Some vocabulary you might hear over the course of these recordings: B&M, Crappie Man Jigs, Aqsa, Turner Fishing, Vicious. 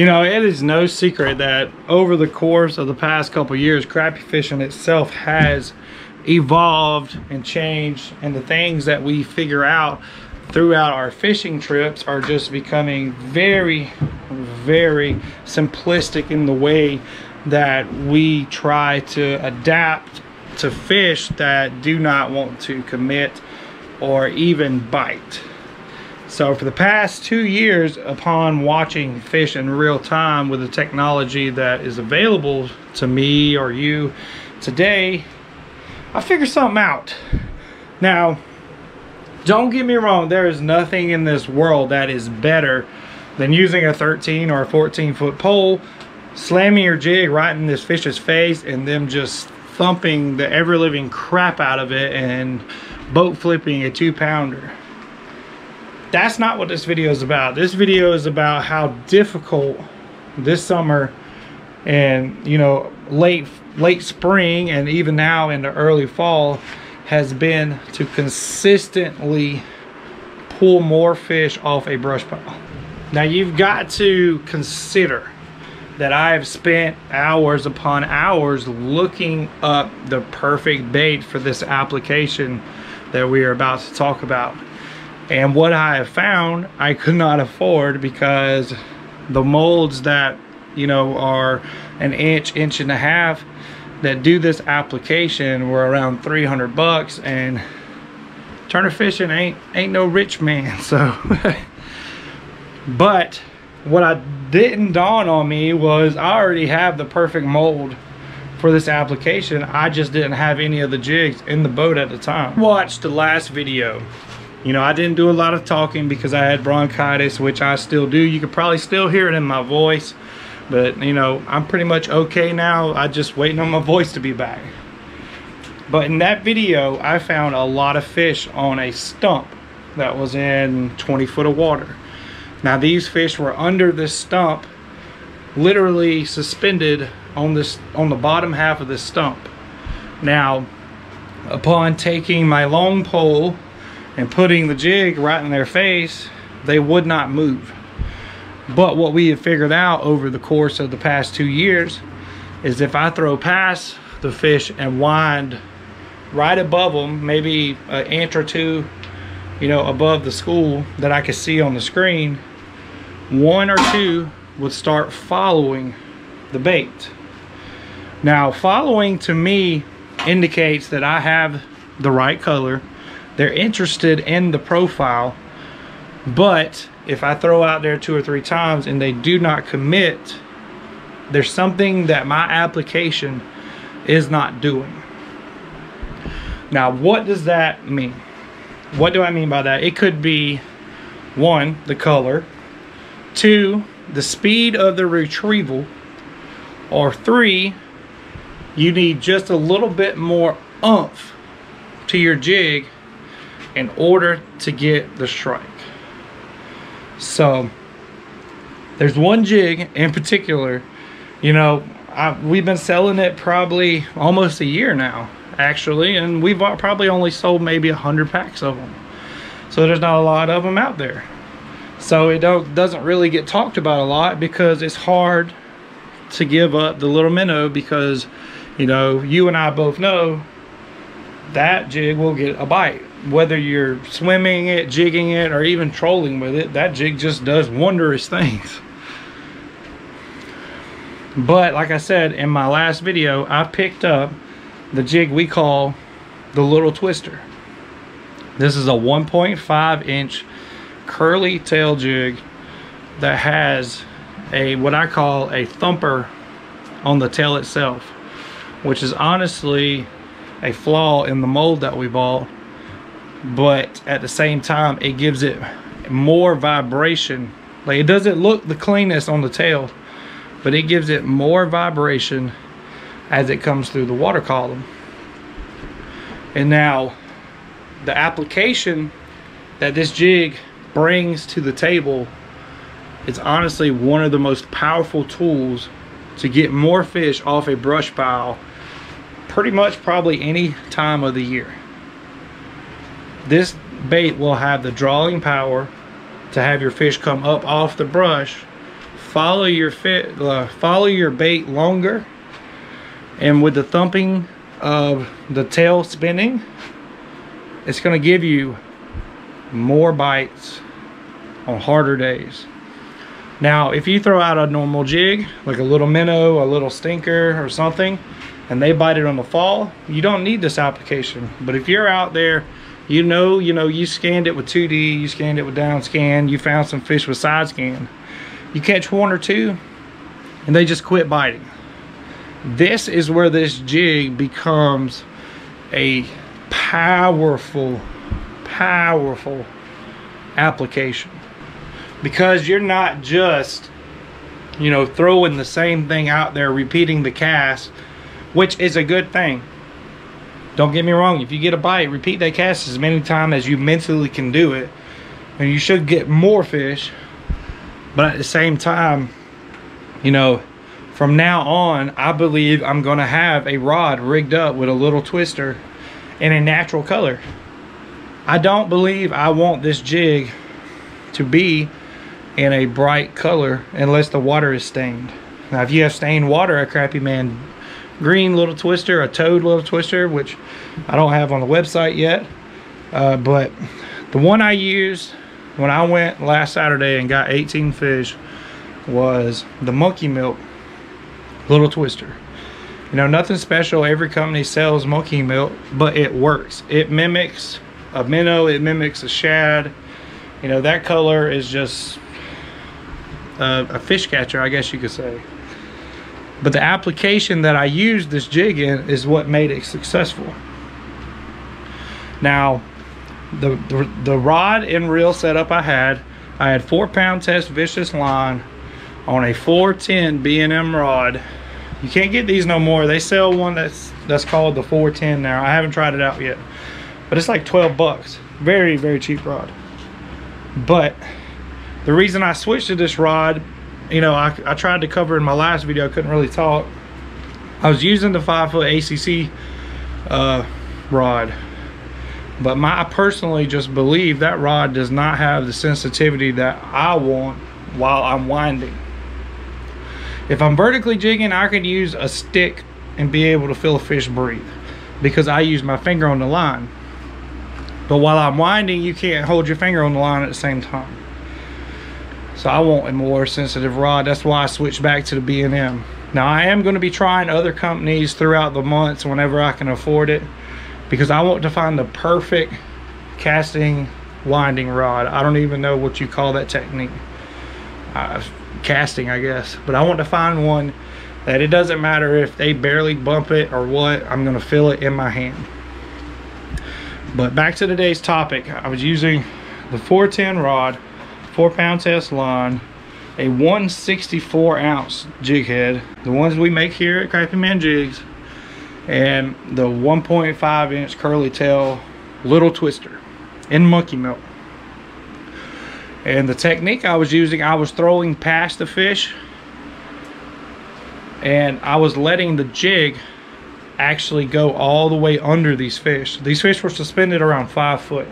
You know, it is no secret that over the course of the past couple years, crappie fishing itself has evolved and changed, and the things that we figure out throughout our fishing trips are just becoming very, very simplistic in the way that we try to adapt to fish that do not want to commit or even bite. So for the past 2 years, upon watching fish in real time with the technology that is available to me or you today, I figured something out. Now, don't get me wrong, there is nothing in this world that is better than using a 13 or a 14-foot pole, slamming your jig right in this fish's face, and them just thumping the ever-living crap out of it and boat flipping a 2-pounder. That's not what this video is about. This video is about how difficult this summer and, you know, late spring and even now into early fall has been to consistently pull more fish off a brush pile. Now, you've got to consider that I have spent hours upon hours looking up the perfect bait for this application that we are about to talk about. And what I have found, I could not afford, because the molds that, you know, are an inch, inch and a half, that do this application were around $300 bucks, and Turner Fishing ain't no rich man, so. But what I didn't dawn on me was I already have the perfect mold for this application. I just didn't have any of the jigs in the boat at the time. Watch the last video. You know, I didn't do a lot of talking because I had bronchitis, which I still do. You could probably still hear it in my voice. But, you know, I'm pretty much okay now. I'm just waiting on my voice to be back. But in that video, I found a lot of fish on a stump that was in 20 foot of water. Now, these fish were under this stump, literally suspended on the bottom half of this stump. Now, upon taking my long pole and putting the jig right in their face, they would not move. But what we have figured out over the course of the past 2 years is if I throw past the fish and wind right above them, maybe an inch or two, you know, above the school that I could see on the screen, one or two would start following the bait. Now, following to me indicates that I have the right color. They're interested in the profile, but if I throw out there 2 or 3 times and they do not commit, there's something that my application is not doing. Now, what does that mean? What do I mean by that? It could be 1, the color, 2, the speed of the retrieval, or 3, you need just a little bit more oomph to your jig in order to get the strike. So there's one jig in particular, you know, we've been selling it probably almost a year now, actually, and we've probably only sold maybe 100 packs of them. So there's not a lot of them out there. So it doesn't really get talked about a lot because it's hard to give up the little minnow, because, you know, you and I both know that jig will get a bite. Whether you're swimming it, jigging it, or even trolling with it, that jig just does wondrous things. But like I said in my last video, I picked up the jig we call the Little Twister. This is a 1.5 inch curly tail jig that has a, what I call a thumper on the tail itself, which is honestly a flaw in the mold that we bought. But at the same time, it gives it more vibration. Like, it doesn't look the cleanest on the tail, but it gives it more vibration as it comes through the water column. And now, the application that this jig brings to the table is honestly one of the most powerful tools to get more fish off a brush pile pretty much probably any time of the year. This bait will have the drawing power to have your fish come up off the brush, follow your bait longer, and with the thumping of the tail spinning, it's going to give you more bites on harder days. Now, if you throw out a normal jig, like a little minnow, a little stinker or something, and they bite it on the fall, you don't need this application. But if you're out there, you know, you scanned it with 2D, you scanned it with down scan, you found some fish with side scan, you catch one or two and they just quit biting. This is where this jig becomes a powerful application, because you're not just, you know, throwing the same thing out there, repeating the cast, which is a good thing. Don't get me wrong, if you get a bite, repeat that cast as many times as you mentally can do it, and you should get more fish. But at the same time, you know, from now on, I believe I'm gonna have a rod rigged up with a little twister in a natural color. I don't believe I want this jig to be in a bright color unless the water is stained. Now, if you have stained water, a Crappie Man green little twister, a toad little twister, which I don't have on the website yet, but the one I used when I went last Saturday and got 18 fish was the Monkey Milk little twister. You know, nothing special, every company sells Monkey Milk, but it works. It mimics a minnow, it mimics a shad. You know, that color is just a fish catcher, I guess you could say. But the application that I used this jig in is what made it successful. Now, the rod and reel setup I had 4-pound test Vicious line on a 410 B&M rod. You can't get these no more. They sell one that's called the 410 now. I haven't tried it out yet, but it's like 12 bucks. Very, very cheap rod. But the reason I switched to this rod, you know, I tried to cover in my last video, I couldn't really talk. I was using the 5-foot ACC rod, but I personally just believe that rod does not have the sensitivity that I want while I'm winding. If I'm vertically jigging, I could use a stick and be able to feel a fish breathe because I use my finger on the line. But while I'm winding, you can't hold your finger on the line at the same time. So I want a more sensitive rod. That's why I switched back to the B&M. Now, I am going to be trying other companies throughout the months whenever I can afford it, because I want to find the perfect casting winding rod. I don't even know what you call that technique. Casting, I guess. But I want to find one that it doesn't matter if they barely bump it or what, I'm going to feel it in my hand. But back to today's topic. I was using the 410 rod, 4-pound test line, a 164-ounce jig head, the ones we make here at Crappie Man Jigs, and the 1.5-inch curly tail little twister in Monkey Milk. And the technique I was using, I was throwing past the fish, and I was letting the jig actually go all the way under these fish. These fish were suspended around 5 foot.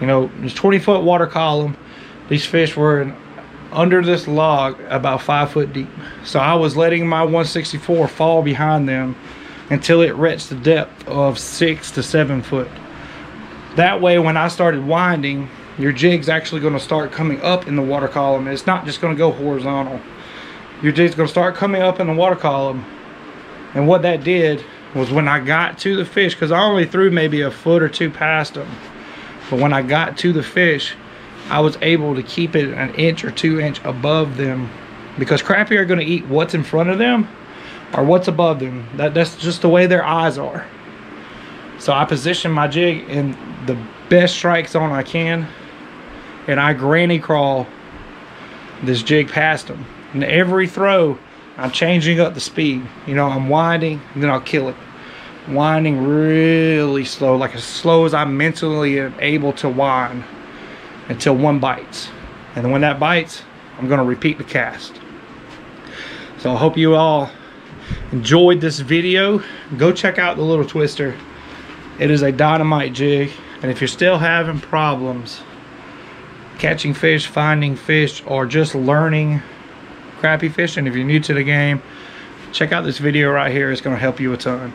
You know, there's 20-foot water column. These fish were under this log about 5 foot deep. So I was letting my 164 fall behind them until it reached the depth of 6 to 7 foot. That way, when I started winding, your jig's actually gonna start coming up in the water column. It's not just gonna go horizontal. Your jig's gonna start coming up in the water column. And what that did was when I got to the fish, because I only threw maybe a foot or two past them, but when I got to the fish, I was able to keep it an inch or 2 inch above them, because crappie are going to eat what's in front of them or what's above them. That's just the way their eyes are. So I position my jig in the best strike zone I can, and I granny crawl this jig past them. And every throw, I'm changing up the speed. You know, I'm winding, and then I'll kill it. Winding really slow, like as slow as I mentally am able to wind, until one bites. And then when that bites, I'm gonna repeat the cast. So I hope you all enjoyed this video. Go check out the little twister. It is a dynamite jig. And if you're still having problems catching fish, finding fish, or just learning crappie fishing. If you're new to the game, check out this video right here. It's going to help you a ton.